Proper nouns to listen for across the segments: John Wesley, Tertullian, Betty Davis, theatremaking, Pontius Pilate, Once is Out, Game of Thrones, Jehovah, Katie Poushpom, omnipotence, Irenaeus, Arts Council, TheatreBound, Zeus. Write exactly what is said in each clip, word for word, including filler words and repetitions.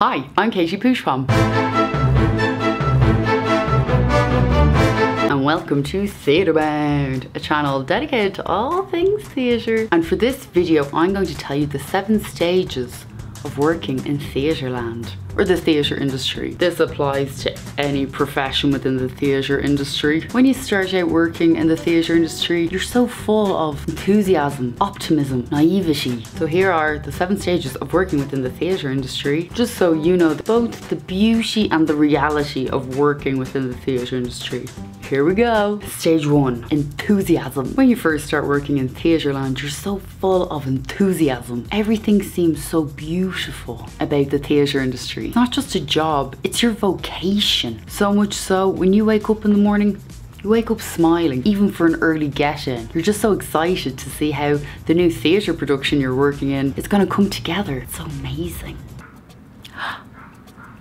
Hi, I'm Katie Poushpom, and welcome to TheatreBound, a channel dedicated to all things theatre. And for this video, I'm going to tell you the seven stages of working in Theatreland, or the theatre industry. This applies to any profession within the theatre industry. When you start out working in the theatre industry, you're so full of enthusiasm, optimism, naivety. So here are the seven stages of working within the theatre industry, just so you know both the beauty and the reality of working within the theatre industry. Here we go. Stage one, enthusiasm. When you first start working in Theatreland, you're so full of enthusiasm. Everything seems so beautiful about the theatre industry. It's not just a job, it's your vocation. So much so, when you wake up in the morning, you wake up smiling, even for an early get-in. You're just so excited to see how the new theatre production you're working in is gonna come together. It's so amazing.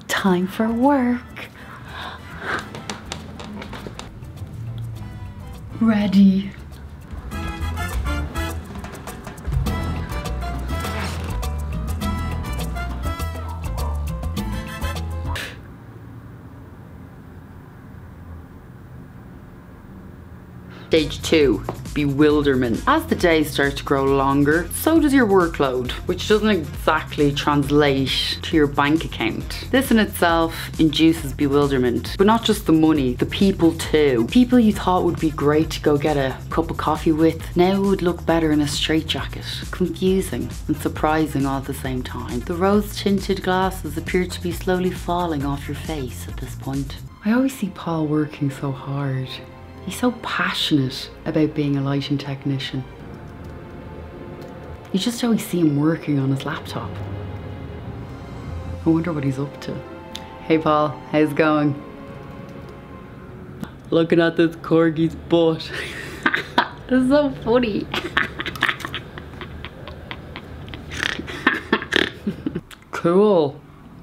Time for work. Ready. Stage two, bewilderment. As the days start to grow longer, so does your workload, which doesn't exactly translate to your bank account. This in itself induces bewilderment, but not just the money, the people too. People you thought would be great to go get a cup of coffee with, now would look better in a straitjacket. Confusing and surprising all at the same time. The rose-tinted glasses appear to be slowly falling off your face at this point. I always see Paul working so hard. He's so passionate about being a lighting technician. You just always see him working on his laptop. I wonder what he's up to. Hey Paul, how's it going? Looking at this corgi's butt. This is so funny. Cool.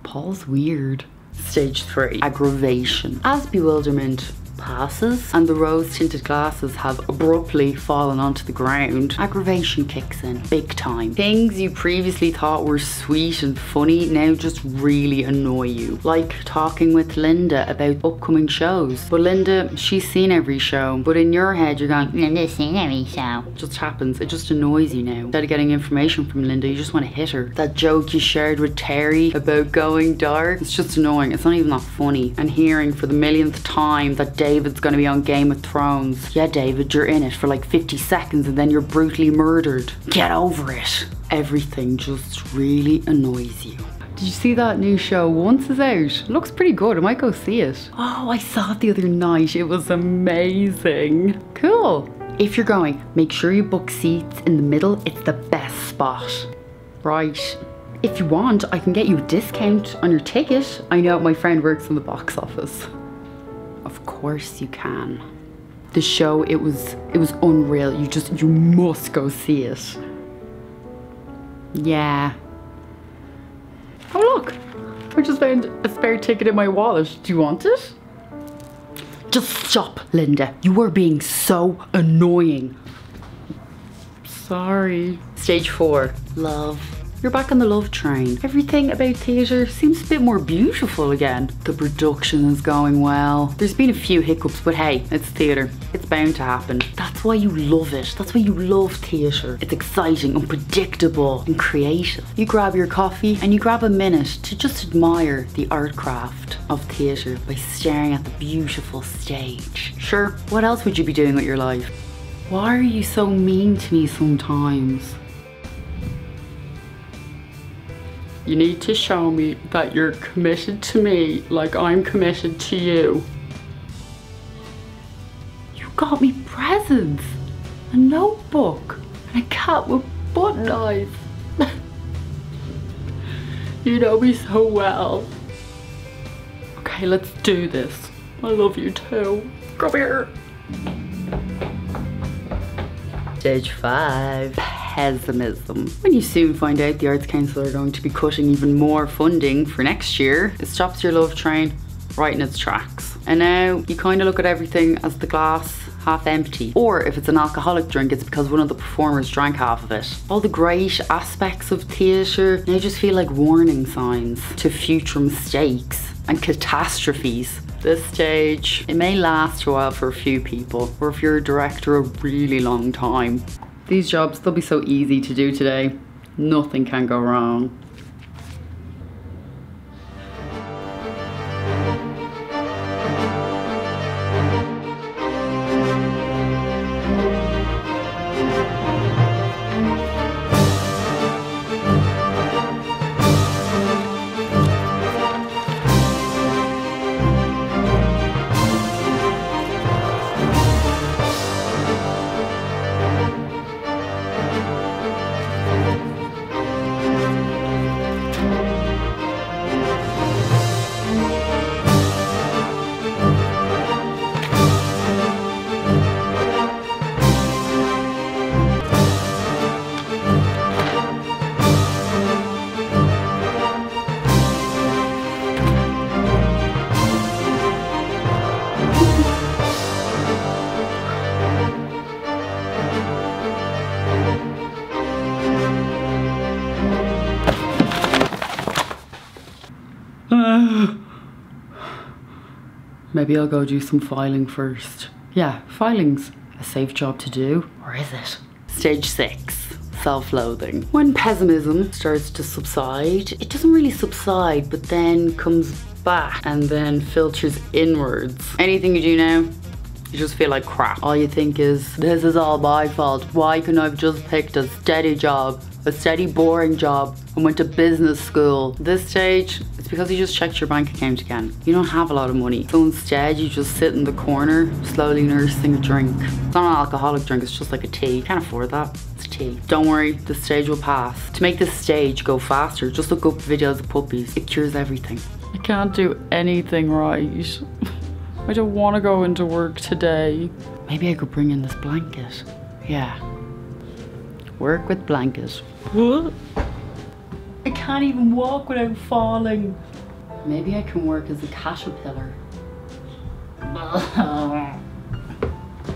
Paul's weird. Stage three, aggravation. As bewilderment passes and the rose-tinted glasses have abruptly fallen onto the ground, aggravation kicks in big time. Things you previously thought were sweet and funny now just really annoy you. Like talking with Linda about upcoming shows. But Linda, she's seen every show, but in your head you're going, Linda's seen every show. It just happens, it just annoys you now. Instead of getting information from Linda, you just want to hit her. That joke you shared with Terry about going dark, it's just annoying, it's not even that funny. And hearing for the millionth time that David's gonna be on Game of Thrones. Yeah, David, you're in it for like fifty seconds and then you're brutally murdered. Get over it. Everything just really annoys you. Did you see that new show, Once is Out? Looks pretty good, I might go see it. Oh, I saw it the other night, it was amazing. Cool. If you're going, make sure you book seats in the middle, it's the best spot. Right. If you want, I can get you a discount on your ticket. I know my friend works in the box office. Of course you can. The show, it was it was unreal. You just, you must go see it. Yeah. Oh look, I just found a spare ticket in my wallet. Do you want it? Just stop, Linda. You are being so annoying. Sorry. Stage four, love. You're back on the love train. Everything about theatre seems a bit more beautiful again. The production is going well. There's been a few hiccups, but hey, it's theatre. It's bound to happen. That's why you love it. That's why you love theatre. It's exciting, unpredictable, and creative. You grab your coffee and you grab a minute to just admire the art craft of theatre by staring at the beautiful stage. Sure, what else would you be doing with your life? Why are you so mean to me sometimes? You need to show me that you're committed to me like I'm committed to you. You got me presents, a notebook, and a cat with button eyes. You know me so well. Okay, let's do this. I love you too. Come here. Stage five. Pessimism. When you soon find out the Arts Council are going to be cutting even more funding for next year, it stops your love train right in its tracks. And now you kind of look at everything as the glass half empty, or if it's an alcoholic drink, it's because one of the performers drank half of it. All the great aspects of theatre, they just feel like warning signs to future mistakes and catastrophes. This stage, it may last a while for a few people, or if you're a director, a really long time. These jobs, they'll be so easy to do today. Nothing can go wrong. Maybe I'll go do some filing first. Yeah, filing's a safe job to do, or is it? Stage six, self-loathing. When pessimism starts to subside, it doesn't really subside, but then comes back and then filters inwards. Anything you do now, you just feel like crap. All you think is, this is all my fault. Why couldn't I have just picked a steady job, a steady, boring job, and went to business school? This stage, it's because you just checked your bank account again. You don't have a lot of money. So instead, you just sit in the corner, slowly nursing a drink. It's not an alcoholic drink, it's just like a tea. You can't afford that, it's tea. Don't worry, the stage will pass. To make this stage go faster, just look up videos of puppies. It cures everything. I can't do anything right. I don't want to go into work today. Maybe I could bring in this blanket. Yeah. Work with blankets. What? I can't even walk without falling. Maybe I can work as a caterpillar.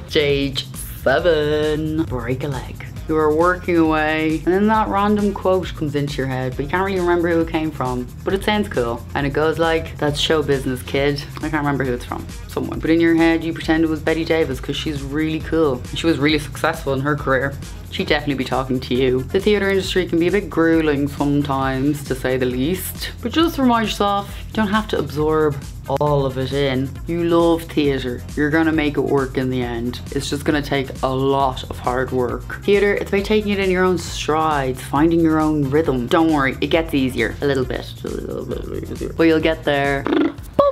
Stage seven. Break a leg. You are working away, and then that random quote comes into your head, but you can't really remember who it came from. But it sounds cool. And it goes like, that's show business, kid. I can't remember who it's from. Someone. But in your head, you pretend it was Betty Davis, because she's really cool. She was really successful in her career. She'd definitely be talking to you. The theatre industry can be a bit grueling sometimes, to say the least. But just remind yourself, you don't have to absorb all of it in. You love theatre. You're gonna make it work in the end. It's just gonna take a lot of hard work. Theatre, it's about taking it in your own strides, finding your own rhythm. Don't worry, it gets easier. A little bit, a little bit easier. But you'll get there.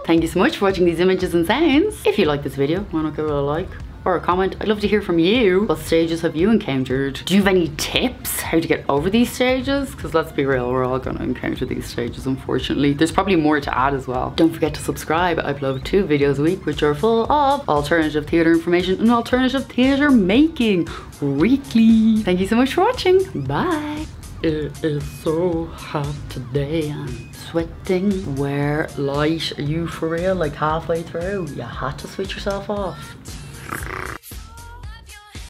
Thank you so much for watching these images and sounds. If you like this video, why not give it a like? Or a comment. I'd love to hear from you. What stages have you encountered? Do you have any tips how to get over these stages? Because let's be real, we're all gonna encounter these stages, unfortunately. There's probably more to add as well. Don't forget to subscribe. I upload two videos a week, which are full of alternative theatre information and alternative theatre making weekly. Thank you so much for watching. Bye. It is so hot today. I'm sweating. Wear light. Are you for real? Like halfway through, you had to switch yourself off.